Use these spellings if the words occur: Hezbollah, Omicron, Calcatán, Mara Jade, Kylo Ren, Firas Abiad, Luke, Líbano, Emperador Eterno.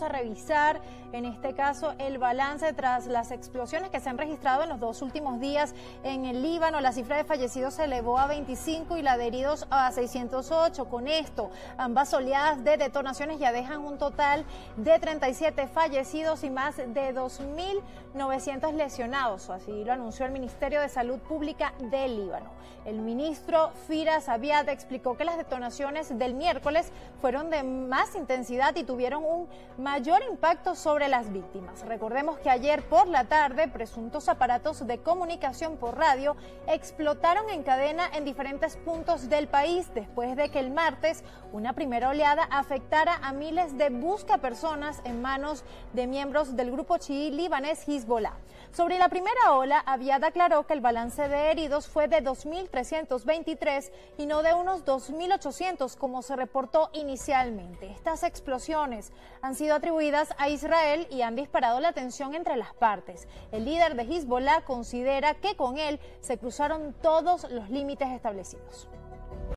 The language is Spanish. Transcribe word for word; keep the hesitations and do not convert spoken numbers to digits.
A revisar en este caso el balance tras las explosiones que se han registrado en los dos últimos días en el Líbano. La cifra de fallecidos se elevó a veinticinco y la de heridos a seiscientos ocho. Con esto, ambas oleadas de detonaciones ya dejan un total de treinta y siete fallecidos y más de dos mil novecientos lesionados. Así lo anunció el Ministerio de Salud Pública del Líbano. El ministro Firas Abiad explicó que las detonaciones del miércoles fueron de más intensidad y tuvieron un mayor impacto sobre las víctimas. Recordemos que ayer por la tarde presuntos aparatos de comunicación por radio explotaron en cadena en diferentes puntos del país después de que el martes una primera oleada afectara a miles de buscapersonas en manos de miembros del grupo chií libanés Hezbollah. Sobre la primera ola, Abiad aclaró que el balance de heridos fue de dos mil trescientos veintitrés y no de unos dos mil ochocientos como se reportó inicialmente. Estas explosiones han sido atribuidas a Israel y han disparado la tensión entre las partes. El líder de Hezbollah considera que con él se cruzaron todos los límites establecidos.